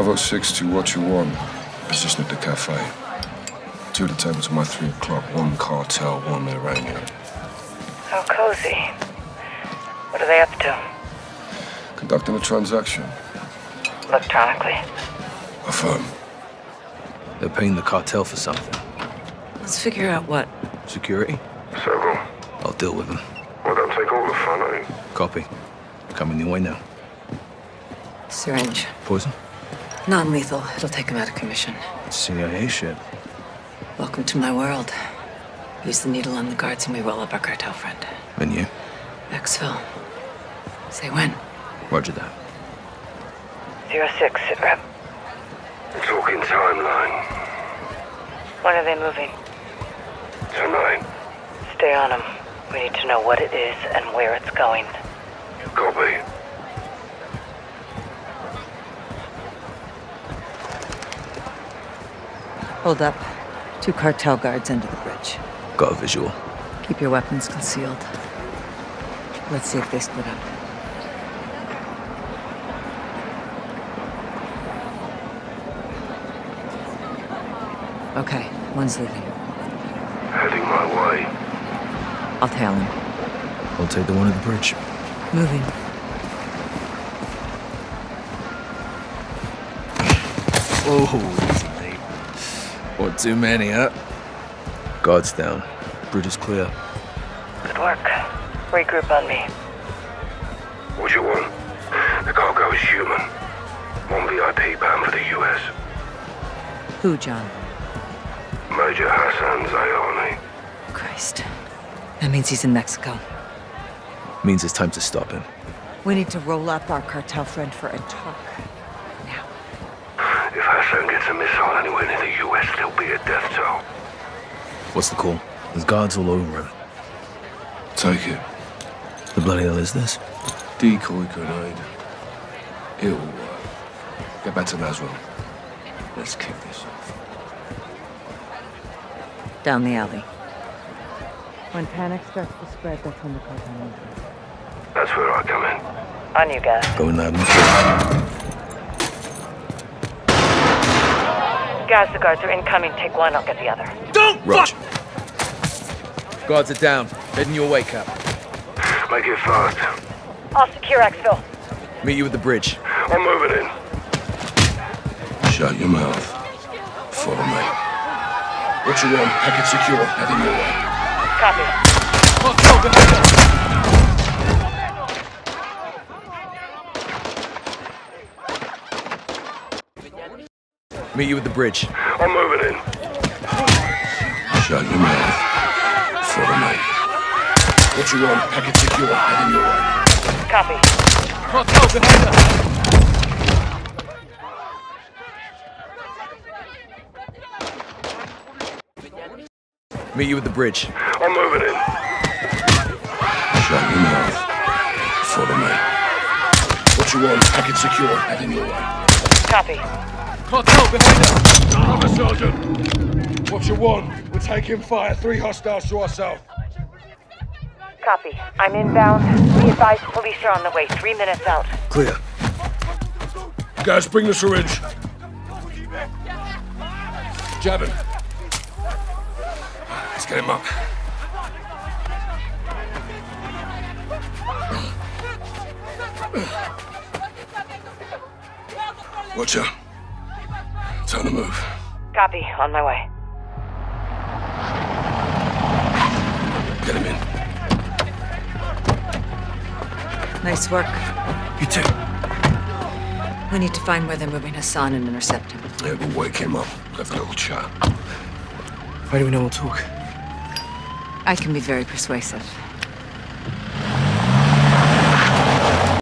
5:06 to what you want. Position at the cafe. 2 of the tables by 3 o'clock. 1 cartel, 1 Iranian. How cozy. What are they up to? Conducting a transaction. Electronically? Affirm. They're paying the cartel for something. Let's figure out what. Security? Several. I'll deal with them. Well, they'll take all the fun, eh? Copy. Coming your way now. Syringe. Poison? Non-lethal. It'll take him out of commission. It's CIA shit. Welcome to my world. Use the needle on the guards and we roll up our cartel friend. And you? Axel. Say when. Roger that. 06, sit rep. Talking timeline. When are they moving? Tonight. Stay on them. We need to know what it is and where it's going. Copy. Hold up. 2 cartel guards under the bridge. Got a visual. Keep your weapons concealed. Let's see if they split up. Okay, one's leaving. Heading my way. I'll tail him. I'll take the one at the bridge. Moving. Whoa. Or too many, huh? Guards down. Bridge is clear. Good work. Regroup on me. What do you want? The cargo is human. 1 VIP bound for the US. Who, John? Major Hassan Zayoni. Christ. That means he's in Mexico. Means it's time to stop him. We need to roll up our cartel friend for a talk. If Hassan gets a missile anywhere near the US, there'll be a death toll. What's the call? There's guards all over him. Take it. The bloody hell is this? Decoy grenade. It'll work. Get back to Laswell. Let's kick this off. Down the alley. When panic starts to spread, that's when the cartel. That's where I come in. On you guys. Going down. Guys, the guards are incoming. Take one, I'll get the other. Don't rush! Guards are down. Heading your way, Cap. Make it fast. I'll secure Axel. Meet you at the bridge. I'm moving in. Shut your mouth. Follow me. What you want? Pack it secure. Heading your way. Copy. Meet you at the bridge. I'm moving in. Shut your mouth. Follow me. What you want? Pack it secure. Heading your way. Copy. Cartel behind us. Meet you at the bridge. I'm moving in. Shut your mouth. Follow me. What you want? Pack it secure. Heading your way. Copy. Cartel behind us! Cover, Sergeant! What you want? We're taking fire. 3 hostiles to ourselves. Copy. I'm inbound. We advise police are on the way. 3 minutes out. Clear. Guys, bring the syringe. Jab him. Let's get him up. Watch out. Time to move. Copy. On my way. Get him in. Nice work. You too. We need to find where they're moving Hassan and intercept him. Yeah, we'll wake him up. Have a little chat. Why do we know we'll talk? I can be very persuasive.